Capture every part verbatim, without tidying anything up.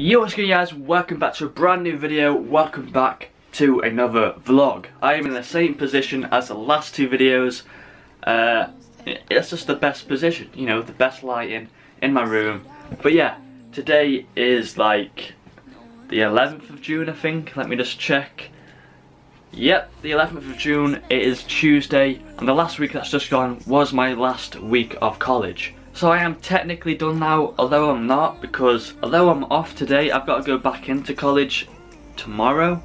Yo, what's good guys, welcome back to a brand new video, welcome back to another vlog. I am in the same position as the last two videos, uh, it's just the best position, you know, the best lighting in my room. But yeah, today is like the eleventh of June I think, let me just check. Yep, the eleventh of June, it is Tuesday, and the last week that's just gone was my last week of college. So I am technically done now, although I'm not, because although I'm off today, I've got to go back into college tomorrow.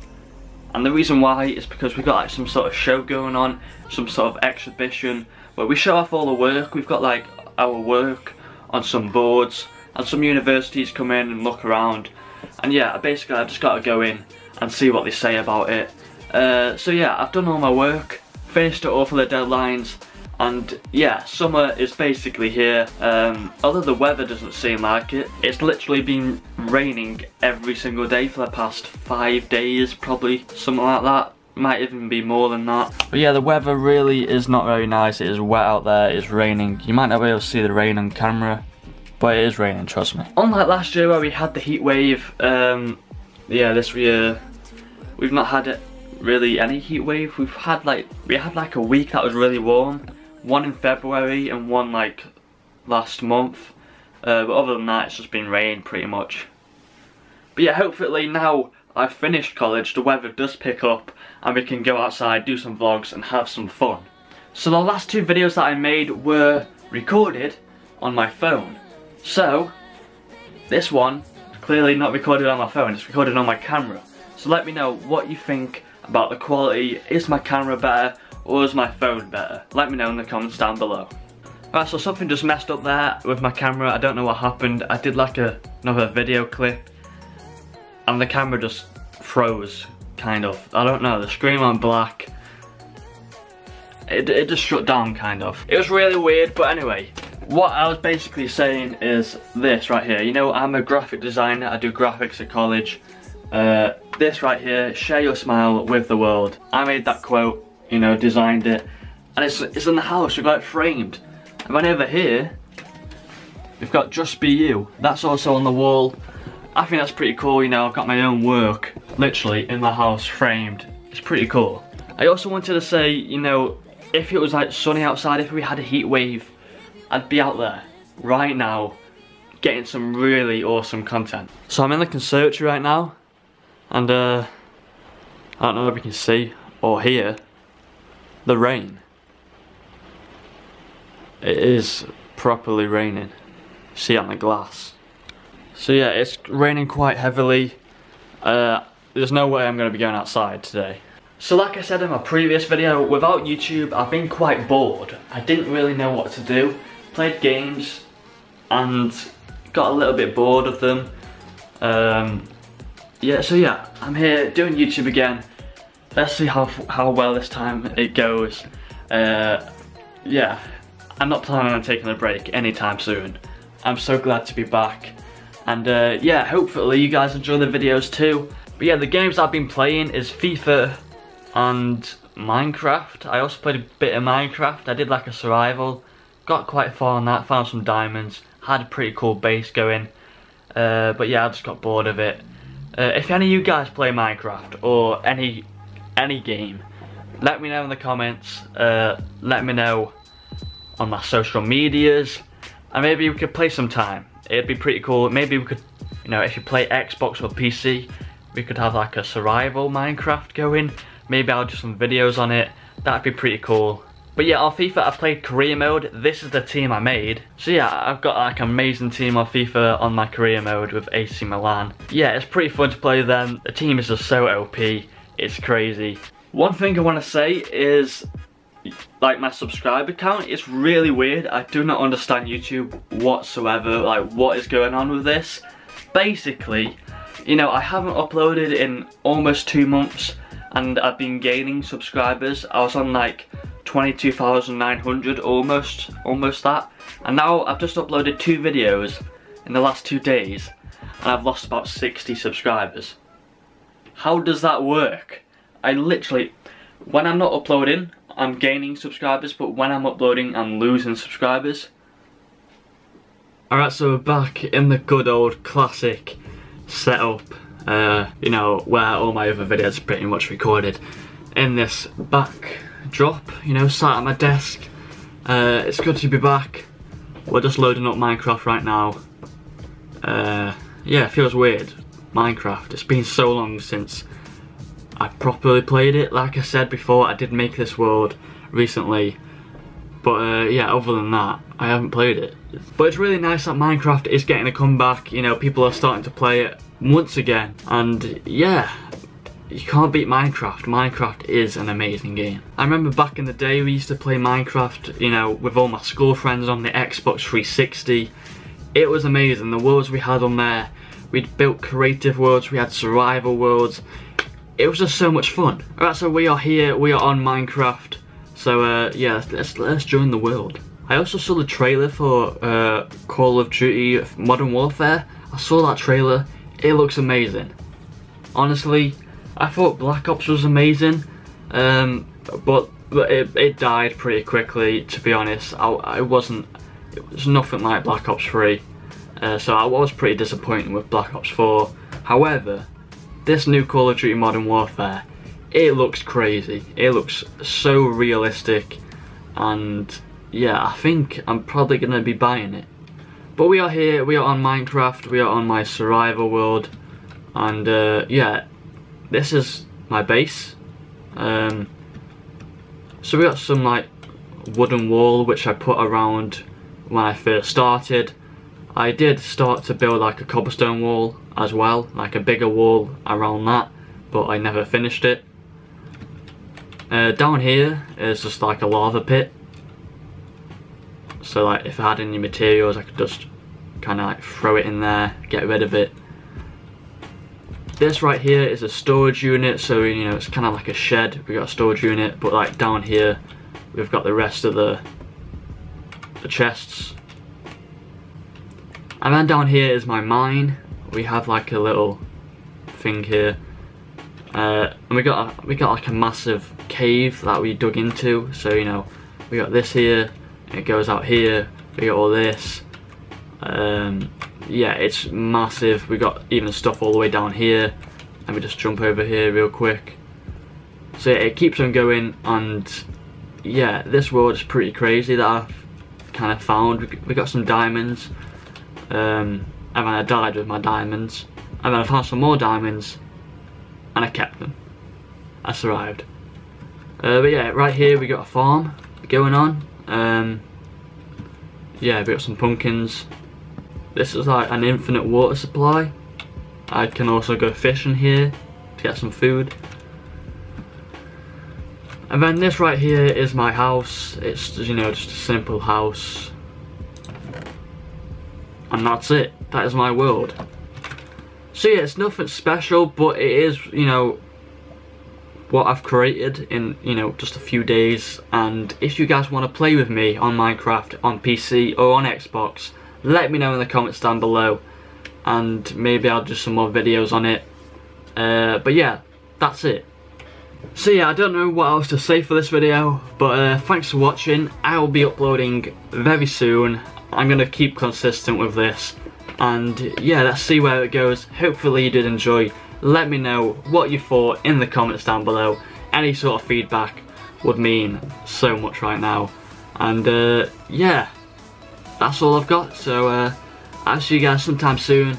And the reason why is because we've got like some sort of show going on, some sort of exhibition, where we show off all the work. We've got like our work on some boards, and some universities come in and look around. And yeah, basically I've just got to go in and see what they say about it. Uh, so yeah, I've done all my work, finished it all for the deadlines. And yeah, summer is basically here, um, although the weather doesn't seem like it. It's literally been raining every single day for the past five days, probably, something like that. Might even be more than that. But yeah, the weather really is not very nice. It is wet out there, it's raining. You might not be able to see the rain on camera, but it is raining, trust me. Unlike last year where we had the heat wave, um, yeah, this year we've not had it really any heat wave. We've had like, we had like a week that was really warm. One in February and one like last month, uh, but other than that it's just been rain pretty much. But yeah, hopefully now I've finished college the weather does pick up and we can go outside, do some vlogs and have some fun. So the last two videos that I made were recorded on my phone, so this one clearly not recorded on my phone, it's recorded on my camera. So let me know what you think about the quality. Is my camera better or is my phone better? Let me know in the comments down below. Alright, so something just messed up there with my camera. I don't know what happened. I did like a, another video clip and the camera just froze, kind of. I don't know, the screen went black. It, it just shut down, kind of. It was really weird, but anyway. What I was basically saying is this right here. You know, I'm a graphic designer. I do graphics at college. Uh, this right here, share your smile with the world. I made that quote. You know, designed it, and it's it's in the house. We've got it framed. And right over here, we've got "Just Be You." That's also on the wall. I think that's pretty cool. You know, I've got my own work literally in the house, framed. It's pretty cool. I also wanted to say, you know, if it was like sunny outside, if we had a heat wave, I'd be out there right now, getting some really awesome content. So I'm in the conservatory right now, and uh, I don't know if you can see or hear the rain. It is properly raining. See on the glass. So yeah, it's raining quite heavily. Uh, there's no way I'm going to be going outside today. So like I said in my previous video, without YouTube I've been quite bored. I didn't really know what to do. Played games and got a little bit bored of them. Um, yeah, so yeah, I'm here doing YouTube again. Let's see how how well this time it goes. Uh, yeah, I'm not planning on taking a break anytime soon. I'm so glad to be back. And uh, yeah, hopefully you guys enjoy the videos too. But yeah, the games I've been playing is FIFA and Minecraft. I also played a bit of Minecraft. I did like a survival. Got quite far on that, found some diamonds. Had a pretty cool base going. Uh, but yeah, I just got bored of it. Uh, if any of you guys play Minecraft or any... any game, let me know in the comments, uh, let me know on my social medias, and maybe we could play sometime. It'd be pretty cool. Maybe we could, you know, if you play Xbox or P C, we could have like a survival Minecraft going. Maybe I'll do some videos on it. That'd be pretty cool. But yeah, on FIFA I've played career mode. This is the team I made. So yeah, I've got like an amazing team on FIFA on my career mode with A C Milan. Yeah, it's pretty fun to play them. The team is just so O P. It's crazy. One thing I want to say is, like, my subscriber count is really weird. I do not understand YouTube whatsoever. Like, what is going on with this? Basically, you know, I haven't uploaded in almost two months and I've been gaining subscribers. I was on like twenty-two thousand nine hundred almost, almost that. And now I've just uploaded two videos in the last two days and I've lost about sixty subscribers. How does that work? I literally, when I'm not uploading, I'm gaining subscribers, but when I'm uploading, I'm losing subscribers. Alright, so we're back in the good old classic set up, uh, you know, where all my other videos are pretty much recorded, in this backdrop, you know, sat at my desk. Uh, it's good to be back. We're just loading up Minecraft right now. Uh, yeah, it feels weird, Minecraft. It's been so long since I properly played it. Like I said before, I did make this world recently, but uh, yeah, other than that, I haven't played it. But it's really nice that Minecraft is getting a comeback, you know, people are starting to play it once again, and yeah, you can't beat Minecraft. Minecraft is an amazing game. I remember back in the day we used to play Minecraft, you know, with all my school friends on the Xbox three sixty. It was amazing, the worlds we had on there. We'd built creative worlds, we had survival worlds. It was just so much fun. Alright, so we are here, we are on Minecraft. So uh, yeah, let's, let's join the world. I also saw the trailer for uh, Call of Duty Modern Warfare. I saw that trailer, it looks amazing. Honestly, I thought Black Ops was amazing, um, but it, it died pretty quickly, to be honest. I, I wasn't, it was nothing like Black Ops three, uh, so I was pretty disappointed with Black Ops four. However, this new Call of Duty Modern Warfare, it looks crazy. It looks so realistic, and yeah, I think I'm probably going to be buying it. But we are here, we are on Minecraft, we are on my survival world, and uh, yeah, this is my base. Um, so we got some like wooden wall which I put around when I first started. I did start to build like a cobblestone wall as well, like a bigger wall around that, but I never finished it. Uh, down here is just like a lava pit. So like if I had any materials I could just kind of like throw it in there, get rid of it. This right here is a storage unit, so you know, it's kind of like a shed. We've got a storage unit, but like down here we've got the rest of the, the chests. And then down here is my mine. We have like a little thing here, uh, and we got a, we got like a massive cave that we dug into. So you know, we got this here, it goes out here. We got all this. Um, yeah, it's massive. We got even stuff all the way down here. Let me just jump over here real quick. So yeah, it keeps on going, and yeah, this world is pretty crazy that I've kind of found. We got some diamonds, um, and then I died with my diamonds, and then I found some more diamonds, and I kept them. I survived. Uh, but yeah, right here we got a farm going on. Um, yeah, we got some pumpkins. This is like an infinite water supply. I can also go fishing here to get some food. And then this right here is my house. It's, you know, just a simple house. And that's it. That is my world. So yeah, it's nothing special, but it is, you know, what I've created in, you know, just a few days. And if you guys want to play with me on Minecraft, on P C or on Xbox, let me know in the comments down below, and maybe I'll do some more videos on it. Uh, but yeah, that's it. So yeah, I don't know what else to say for this video, but uh, thanks for watching. I'll be uploading very soon. I'm going to keep consistent with this, and yeah, let's see where it goes. Hopefully you did enjoy. Let me know what you thought in the comments down below. Any sort of feedback would mean so much right now, and uh, yeah. That's all I've got, so uh, I'll see you guys sometime soon.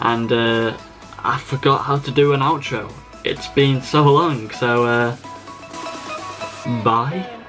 And uh, I forgot how to do an outro. It's been so long, so uh, bye.